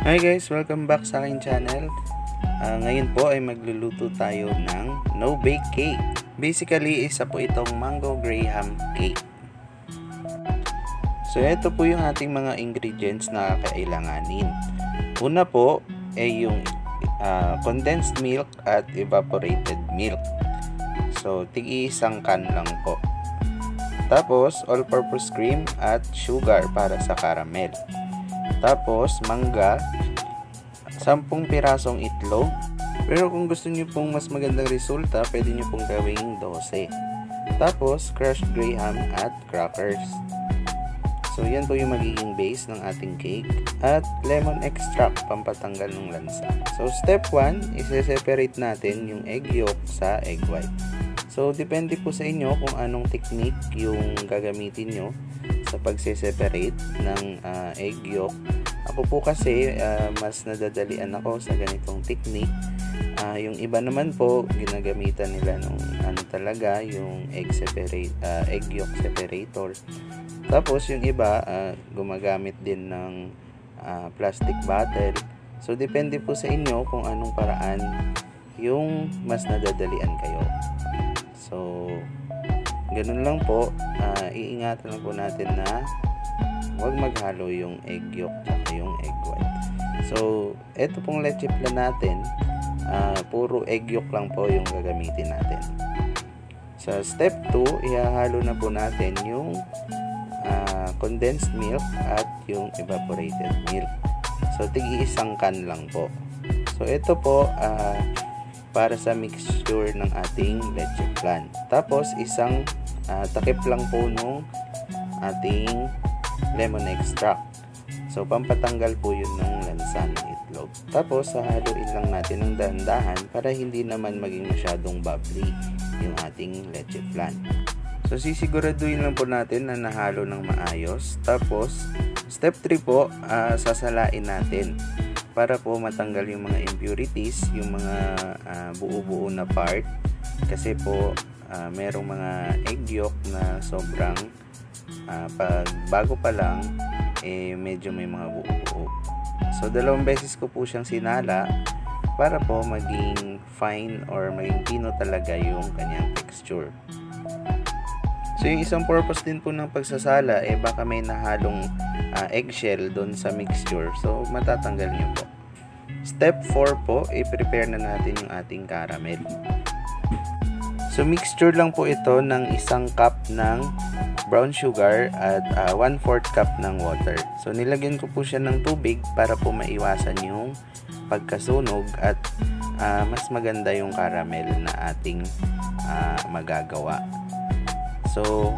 Hi guys, welcome back sa aking channel. Ngayon po ay magluluto tayo ng no-bake cake. Basically, isa po itong mango Graham cake. So, ito po yung ating mga ingredients na kakailanganin. Una po ay yung condensed milk at evaporated milk. So, tig-iisang can lang po. Tapos, all-purpose cream at sugar para sa caramel. Tapos, mangga, 10 pirasong itlog. Pero kung gusto nyo pong mas magandang resulta, pwede nyo pong gawing 12. Tapos, crushed graham at crackers. So, yan po yung magiging base ng ating cake. At lemon extract, pampatanggal ng lansa. So, step 1, ise-separate natin yung egg yolk sa egg white. So, depende po sa inyo kung anong technique yung gagamitin nyo sa pagse-separate ng egg yolk. Ako po kasi mas nadadalian ako sa ganitong technique. Yung iba naman po ginagamitan nila nung talaga yung egg yolk separator. Tapos yung iba gumagamit din ng plastic bottle. So depende po sa inyo kung anong paraan yung mas nadadalian kayo. So ganun lang po, iingatan lang po natin na huwag maghalo yung egg yolk at yung egg white. So, eto pong leche plan natin, puro egg yolk lang po yung gagamitin natin. Sa step 2, ihahalo na po natin yung condensed milk at yung evaporated milk. So, tig-iisang can lang po. So, eto po, para sa mixture ng ating leche flan. Tapos, isang takip lang po nung ating lemon extract. So, pampatanggal po yun ng lansa ng itlog. Tapos, hahaluin lang natin ng dahan-dahan para hindi naman maging masyadong bubbly yung ating leche flan. So, sisiguraduhin lang po natin na nahalo ng maayos. Tapos, step 3 po, sasalain natin para po matanggal yung mga impurities, yung mga buo-buo na part, kasi po merong mga egg yolk na sobrang bago pa lang medyo may mga buo-buo. So dalawang beses ko po siyang sinala para po maging fine or maging pino talaga yung kanyang texture. So, yung isang purpose din po ng pagsasala, baka may nahalong eggshell doon sa mixture. So, matatanggal nyo po. Step 4 po, i-prepare na natin yung ating caramel. So, mixture lang po ito ng 1 cup ng brown sugar at 1/4 cup ng water. So, nilagyan ko po siya ng tubig para po maiwasan yung pagkasunog at mas maganda yung caramel na ating magagawa. So,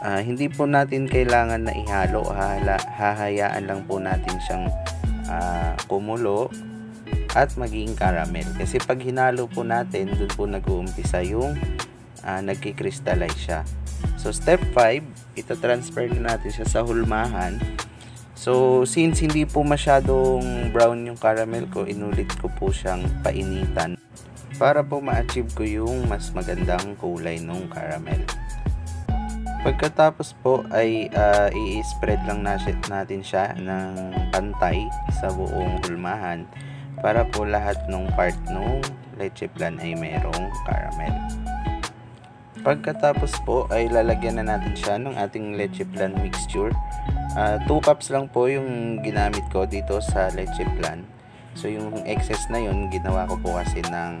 hindi po natin kailangan na ihalo. Hahayaan lang po natin siyang kumulo at maging caramel. Kasi pag hinalo po natin, doon po nag-uumpisa yung nagki-crystallize siya. So, step 5, itatransfer na natin siya sa hulmahan. So, since hindi po masyadong brown yung caramel ko, inulit ko po siyang painitan para po ma-achieve ko yung mas magandang kulay ng caramel. Pagkatapos po ay i-spread lang natin siya ng pantay sa buong hulmahan para po lahat ng part ng leche flan ay mayroong caramel. Pagkatapos po ay lalagyan na natin siya ng ating leche flan mixture. 2 cups lang po yung ginamit ko dito sa leche flan. So yung excess na yun, ginawa ko po kasi ng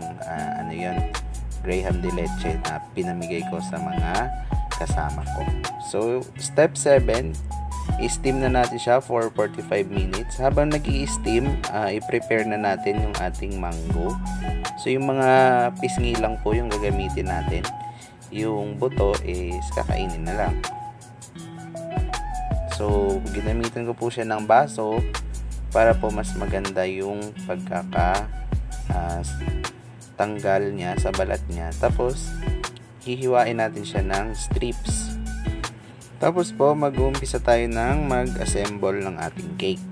Graham de Leche na pinamigay ko sa mga kasama ko. So, step 7, i-steam na natin siya for 45 minutes. Habang nag-i-steam, i-prepare na natin yung ating mango. So, yung mga pisngi lang po yung gagamitin natin. Yung buto is kakainin na lang. So, ginamitan ko po siya ng baso para po mas maganda yung pagkakatanggal niya sa balat niya. Tapos, hihiwain natin siya ng strips. Tapos po, mag-uumpisa tayo ng mag-assemble ng ating cake.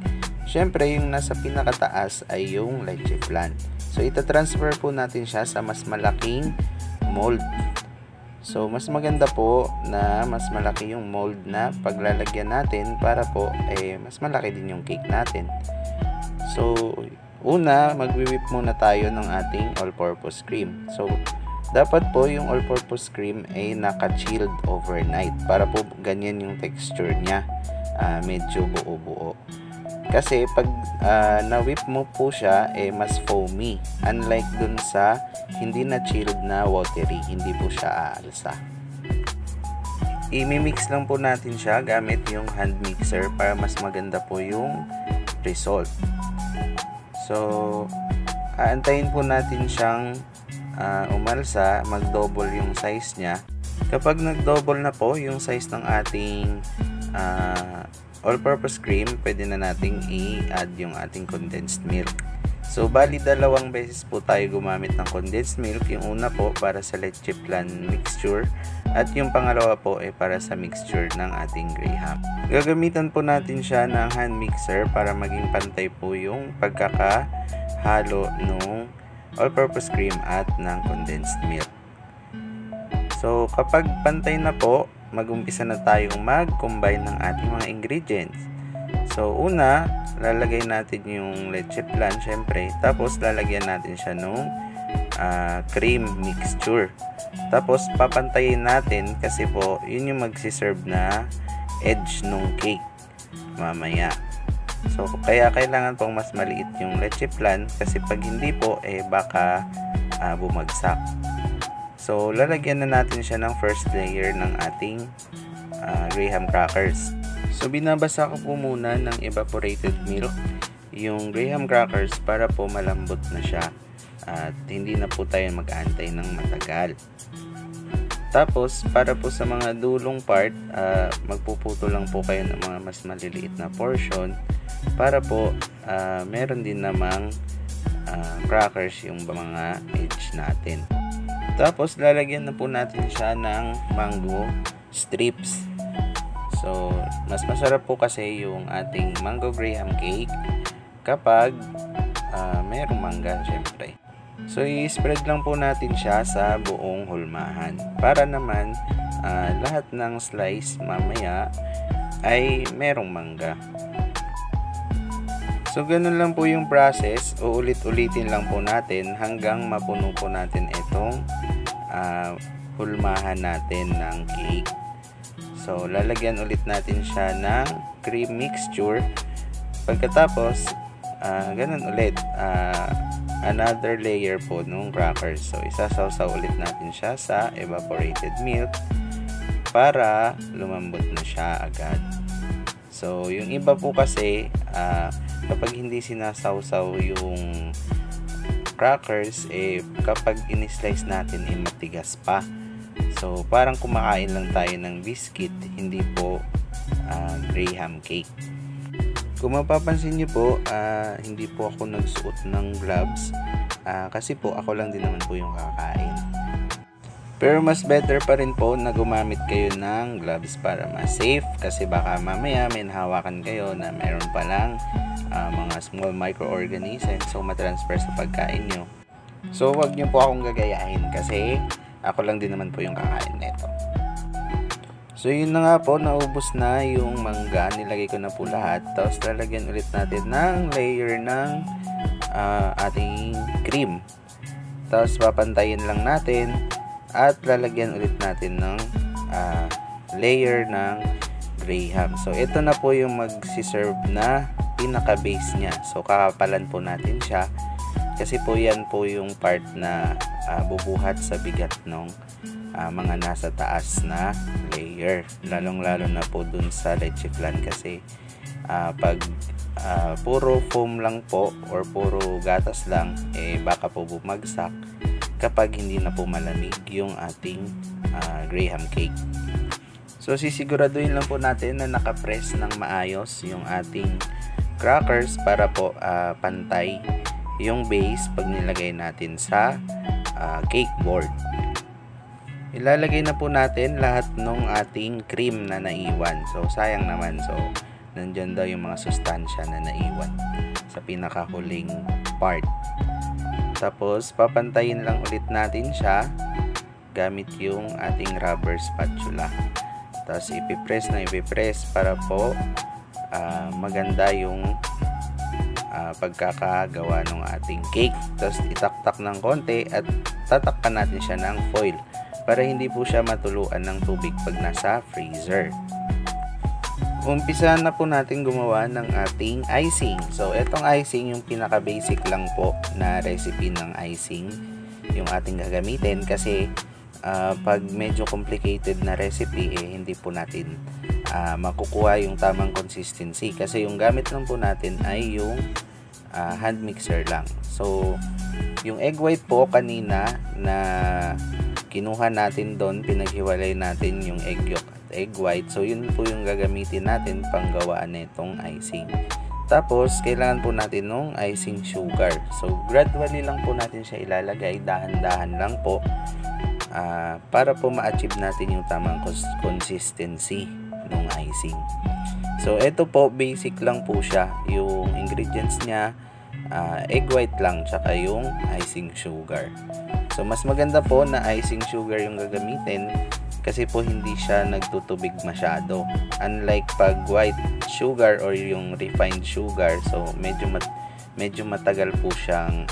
Siyempre, yung nasa pinakataas ay yung leche flan. So, itatransfer po natin siya sa mas malaking mold. So, mas maganda po na mas malaki yung mold na paglalagyan natin para po mas malaki din yung cake natin. So, una, magwi-whip muna tayo ng ating all-purpose cream. So, dapat po yung all-purpose cream ay naka-chilled overnight para po ganyan yung texture niya, medyo buo-buo. Kasi pag na-whip mo po siya, mas foamy. Unlike dun sa hindi na-chilled na watery, hindi po siya aalsa. I-mix lang po natin siya gamit yung hand mixer para mas maganda po yung result. So, aantayin po natin siyang umalsa, mag-double yung size niya. Kapag nag-double na po yung size ng ating all-purpose cream, pwede na nating i-add yung ating condensed milk. So, bali dalawang beses po tayo gumamit ng condensed milk. Yung una po para sa leche flan mixture at yung pangalawa po ay para sa mixture ng ating Graham. Gagamitan po natin siya ng hand mixer para maging pantay po yung pagkakahalo ng all-purpose cream at ng condensed milk. So, kapag pantay na po, mag-umpisa na tayong mag-combine ng ating mga ingredients. So, una, lalagay natin yung leche flan, syempre. Tapos, lalagyan natin siya ng cream mixture. Tapos, papantayin natin kasi po, yun yung magsiserve na edge ng cake mamaya. So, kaya kailangan pong mas maliit yung leche flan kasi pag hindi po, baka bumagsak. So, lalagyan na natin siya ng first layer ng ating Graham crackers. So, binabasa ko po muna ng evaporated milk yung Graham crackers para po malambot na siya. At hindi na po tayo mag-aantay ng matagal. Tapos, para po sa mga dulong part, magpuputo lang po kayo ng mga mas maliliit na portion para po meron din namang crackers yung mga edge natin. Tapos, lalagyan na po natin siya ng mango strips. So, mas masarap po kasi yung ating mango Graham cake kapag merong mangga, syempre. So, i-spread lang po natin siya sa buong hulmahan para naman lahat ng slice mamaya ay merong mangga. So, ganun lang po yung process. Uulit-ulitin lang po natin hanggang mapuno po natin itong hulmahan natin ng cake. So, lalagyan ulit natin siya ng cream mixture. Pagkatapos, ganun ulit. Another layer po nung crackers. So, isasawsaw ulit natin siya sa evaporated milk para lumambot na siya agad. So, yung iba po kasi kapag hindi sinasawsaw yung crackers, kapag in-slice natin, matigas pa. So, parang kumakain lang tayo ng biscuit, hindi po Graham cake. Kung mapapansin nyo po, hindi po ako nagsuot ng gloves kasi po ako lang din naman po yung kakain. Pero mas better pa rin po na gumamit kayo ng gloves para mas safe kasi baka mamaya may nahawakan kayo na mayroon palang mga small microorganisms so matransfer sa pagkain nyo. So wag nyo po akong gagayahin kasi ako lang din naman po yung kakain nito. So, yun na nga po, naubos na yung mangga. Nilagay ko na po lahat. Tapos, lalagyan ulit natin ng layer ng ating cream. Tapos, papantayin lang natin. At lalagyan ulit natin ng layer ng Graham. So, ito na po yung magsiserve na pinaka-base niya. So, kakapalan po natin siya. Kasi po, yan po yung part na bubuhat sa bigat ng mga nasa taas na layer, lalong-lalo na po dun sa leche flan kasi pag puro foam lang po or puro gatas lang baka po bumagsak kapag hindi na po malamig yung ating Graham cake. So sisiguraduhin lang po natin na nakapress ng maayos yung ating crackers para po pantay yung base pag nilagay natin sa cake board. Ilalagay na po natin lahat ng ating cream na naiwan. So, sayang naman. So, nandyan daw yung mga sustansya na naiwan sa pinakahuling part. Tapos, papantayin lang ulit natin siya gamit yung ating rubber spatula. Tapos, ipipress na ipipress para po maganda yung pagkakagawa ng ating cake. Tapos itaktak ng konti at tatakpan natin siya ng foil para hindi po siya matuluan ng tubig pag nasa freezer. Umpisa na po natin gumawa ng ating icing. So, etong icing, yung pinaka-basic lang po na recipe ng icing yung ating gagamitin kasi pag medyo complicated na recipe, hindi po natin makukuha yung tamang consistency kasi yung gamit lang po natin ay yung hand mixer lang. So, yung egg white po kanina na kinuha natin doon, pinaghiwalay natin yung egg yolk, egg white. So, yun po yung gagamitin natin pang gawaan nitong icing. Tapos, kailangan po natin ng icing sugar. So, gradually lang po natin siya ilalagay. Dahan-dahan lang po para po ma-achieve natin yung tamang consistency ng icing. So, eto po, basic lang po siya. Yung ingredients niya, egg white lang, tsaka yung icing sugar. So, mas maganda po na icing sugar yung gagamitin kasi po hindi siya nagtutubig masyado, unlike pag white sugar or yung refined sugar. So medyo matagal po siyang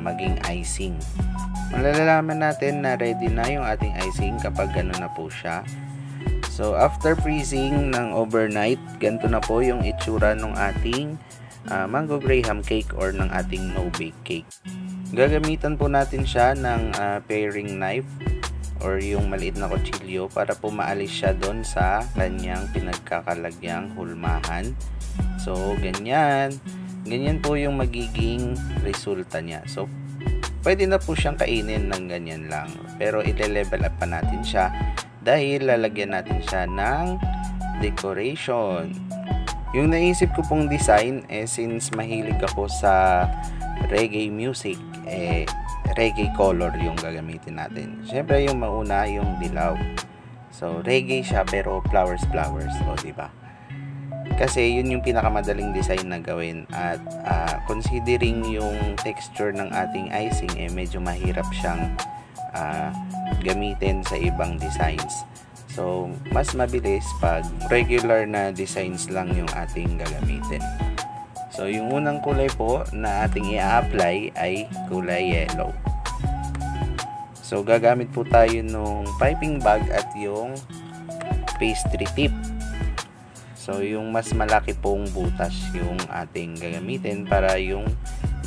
maging icing. Malalaman natin na ready na yung ating icing kapag gano'n na po siya. So after freezing ng overnight, ganito na po yung itsura ng ating mango graham cake or ng ating no bake cake. Gagamitan po natin siya ng paring knife or yung maliit na kutsilyo para po maalis siya doon sa kanyang pinagkakalagyang hulmahan. So, ganyan. Ganyan po yung magiging resulta niya. So, pwede na po siyang kainin ng ganyan lang. Pero, ile-level up pa natin siya dahil lalagyan natin siya ng decoration. Yung naisip ko pong design, since mahilig ako sa reggae music, reggae color yung gagamitin natin. Syempre yung mauna yung dilaw. So reggae siya pero flowers, o di ba? Kasi yun yung pinakamadaling design na gawin at considering yung texture ng ating icing medyo mahirap siyang gamitin sa ibang designs. So mas mabilis pag regular na designs lang yung ating gagamitin. So, yung unang kulay po na ating i-apply ay kulay yellow. So, gagamit po tayo nung piping bag at yung pastry tip. So, yung mas malaki pong butas yung ating gagamitin para yung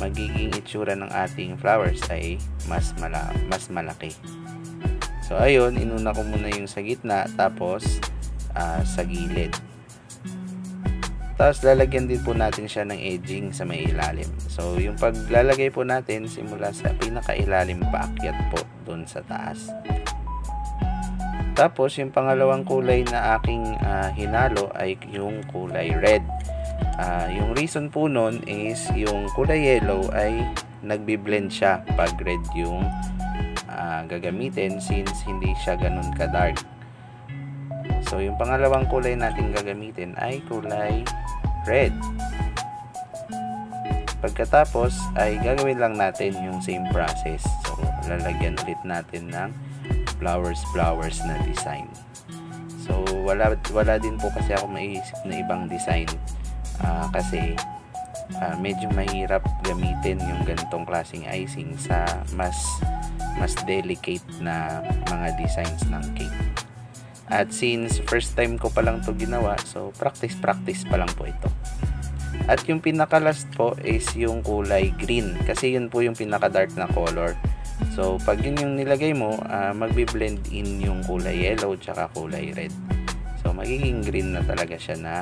magiging itsura ng ating flowers ay mas malaki. So, ayun, inuna ko muna yung sa gitna tapos sa gilid. Tapos lalagyan din po natin siya ng edging sa may ilalim. So yung paglalagay po natin simula sa pinakailalim paakyat po doon sa taas. Tapos yung pangalawang kulay na aking hinalo ay yung kulay red. Yung reason po nun is yung kulay yellow ay nagbi-blend siya pag red yung gagamitin since hindi siya ganun ka-dark. So, yung pangalawang kulay natin gagamitin ay kulay red. Pagkatapos, ay gagawin lang natin yung same process. So, lalagyan ulit natin ng flowers na design. So, wala din po kasi ako maiisip na ibang design. Kasi, medyo mahirap gamitin yung ganitong klaseng icing sa mas delicate na mga designs ng cake. At since first time ko pa lang to ginawa, so practice pa lang po ito. At yung pinaka-last po is yung kulay green kasi yun po yung pinaka-dark na color. So pag yun yung nilagay mo, magbi-blend in yung kulay yellow tsaka kulay red. So magiging green na talaga siya na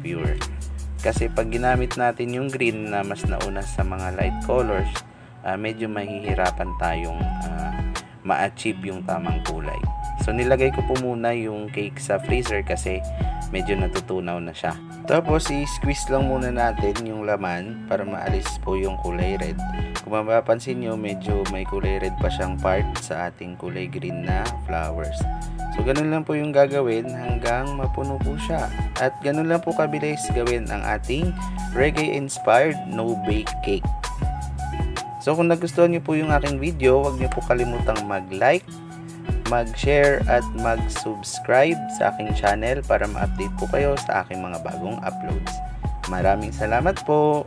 pure. Kasi pag ginamit natin yung green na mas nauna sa mga light colors, medyo mahihirapan tayong ma-achieve yung tamang kulay. So, nilagay ko po muna yung cake sa freezer kasi medyo natutunaw na siya. Tapos, i-squeeze lang muna natin yung laman para maalis po yung kulay red. Kung mapapansin nyo, medyo may kulay red pa siyang part sa ating kulay green na flowers. So, ganun lang po yung gagawin hanggang mapuno po siya. At ganun lang po kabilis gawin ang ating reggae-inspired no-bake cake. So, kung nagustuhan nyo po yung aking video, huwag nyo po kalimutang mag-like, mag-share at mag-subscribe sa aking channel para ma-update po kayo sa aking mga bagong uploads. Maraming salamat po.